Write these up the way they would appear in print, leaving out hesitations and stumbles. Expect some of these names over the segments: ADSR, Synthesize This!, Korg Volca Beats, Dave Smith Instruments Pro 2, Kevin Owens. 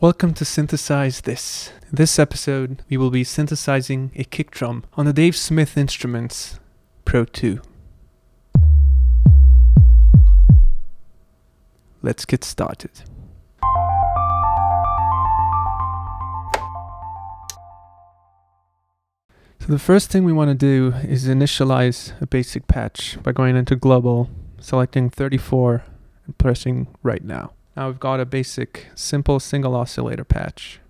Welcome to Synthesize This. In this episode, we will be synthesizing a kick drum on the Dave Smith Instruments Pro 2. Let's get started. So the first thing we want to do is initialize a basic patch by going into global, selecting 34 and pressing right now. Now we've got a basic, simple single oscillator patch.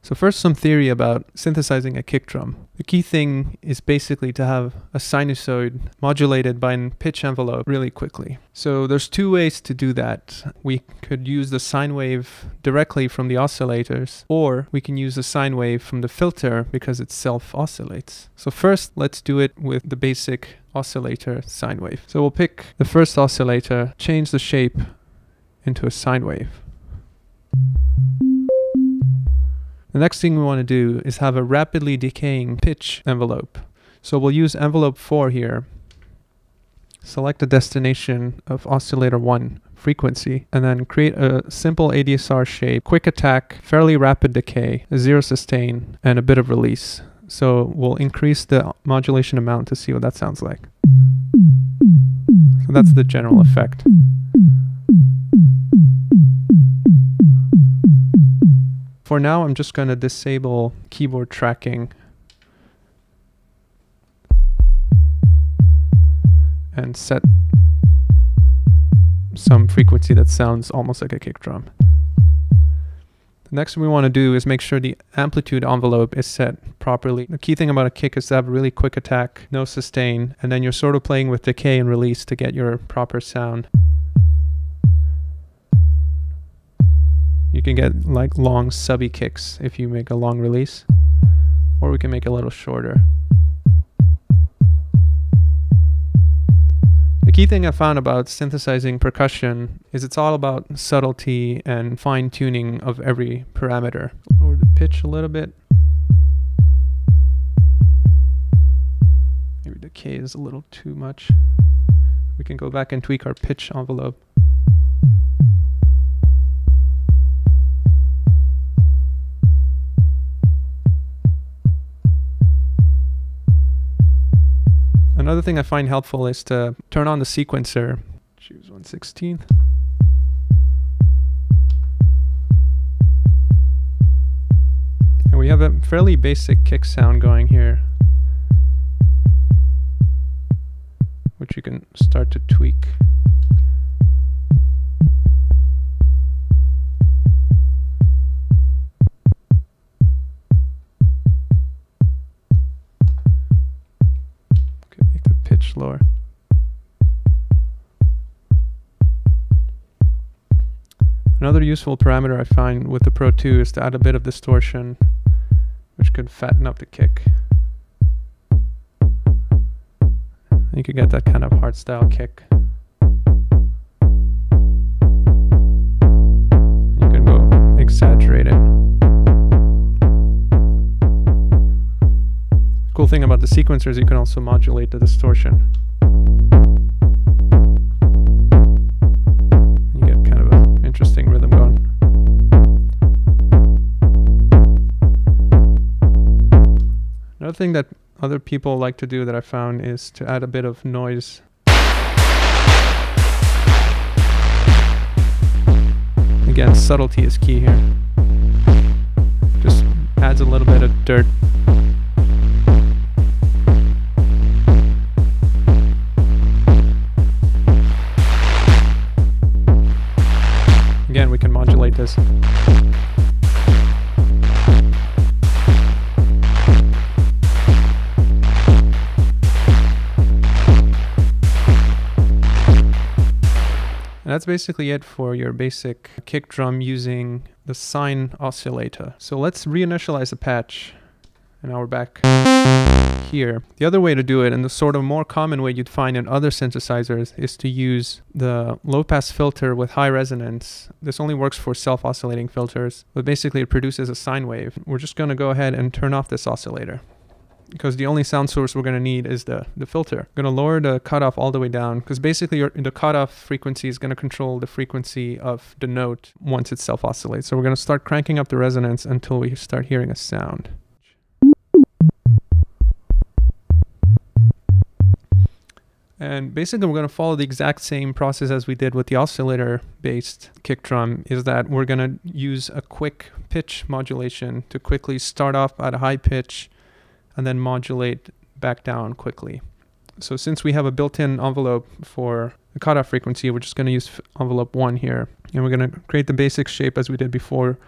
So first, some theory about synthesizing a kick drum. The key thing is basically to have a sinusoid modulated by a pitch envelope really quickly. So there's two ways to do that. We could use the sine wave directly from the oscillators, or we can use the sine wave from the filter because it self-oscillates. So first, let's do it with the basic oscillator sine wave. So we'll pick the first oscillator, change the shape into a sine wave. The next thing we want to do is have a rapidly decaying pitch envelope. So we'll use envelope 4 here, select the destination of oscillator 1 frequency, and then create a simple ADSR shape, quick attack, fairly rapid decay, a zero sustain, and a bit of release. So we'll increase the modulation amount to see what that sounds like. So that's the general effect. For now, I'm just going to disable keyboard tracking and set some frequency that sounds almost like a kick drum. The next thing we want to do is make sure the amplitude envelope is set properly. The key thing about a kick is to have a really quick attack, no sustain, and then you're sort of playing with decay and release to get your proper sound. You can get like long subby kicks if you make a long release, or we can make a little shorter. The key thing I found about synthesizing percussion is it's all about subtlety and fine-tuning of every parameter. Lower the pitch a little bit. Maybe decay is a little too much. We can go back and tweak our pitch envelope. Another thing I find helpful is to turn on the sequencer, choose 1/16. And we have a fairly basic kick sound going here, which you can start to tweak. Lower. Another useful parameter I find with the Pro 2 is to add a bit of distortion, which could fatten up the kick. You could get that kind of hardstyle kick. You can go exaggerate it. Cool thing about the sequencer is you can also modulate the distortion. You get kind of an interesting rhythm going. Another thing that other people like to do that I found is to add a bit of noise. Again, subtlety is key here. Just adds a little bit of dirt. Again, we can modulate this. And that's basically it for your basic kick drum using the sine oscillator. So let's reinitialize the patch. And now we're back here. The other way to do it, and the sort of more common way you'd find in other synthesizers, is to use the low-pass filter with high resonance. This only works for self-oscillating filters, but basically it produces a sine wave. We're just going to go ahead and turn off this oscillator. because the only sound source we're going to need is the filter. I'm going to lower the cutoff all the way down, because basically the cutoff frequency is going to control the frequency of the note once it self-oscillates. So we're going to start cranking up the resonance until we start hearing a sound. And basically we're going to follow the exact same process as we did with the oscillator based kick drum, is that we're going to use a quick pitch modulation to quickly start off at a high pitch and then modulate back down quickly. So since we have a built-in envelope for the cutoff frequency, we're just going to use envelope 1 here, and we're going to create the basic shape as we did before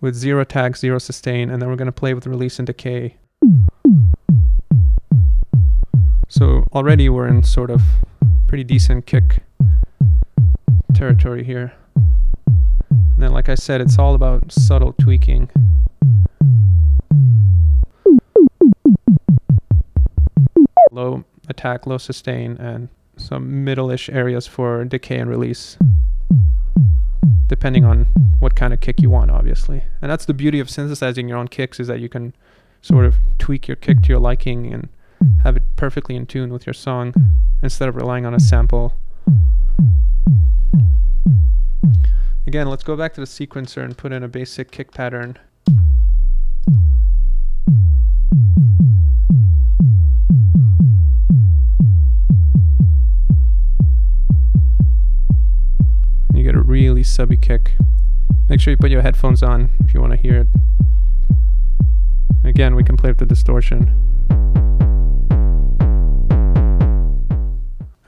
with 0 tag, 0 sustain, and then we're going to play with release and decay. So already we're in sort of pretty decent kick territory here. And then, like I said, it's all about subtle tweaking. Low attack, low sustain, and some middle-ish areas for decay and release, depending on what kind of kick you want, obviously. And that's the beauty of synthesizing your own kicks, is that you can sort of tweak your kick to your liking and have it perfectly in tune with your song instead of relying on a sample. Again, let's go back to the sequencer and put in a basic kick pattern. You get a really subby kick. Make sure you put your headphones on if you want to hear it. Again, we can play with the distortion.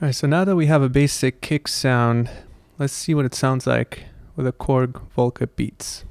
Alright, so now that we have a basic kick sound, let's see what it sounds like with a Korg Volca Beats.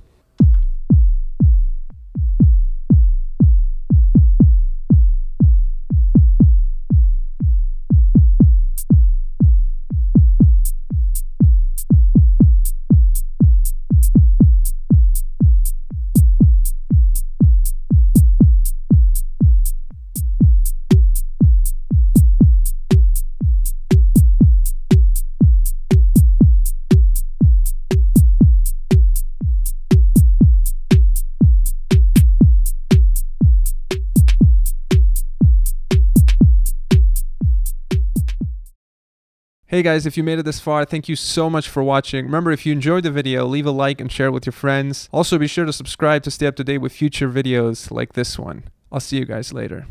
Hey guys, if you made it this far, thank you so much for watching. Remember, if you enjoyed the video, leave a like and share it with your friends. Also, be sure to subscribe to stay up to date with future videos like this one. I'll see you guys later.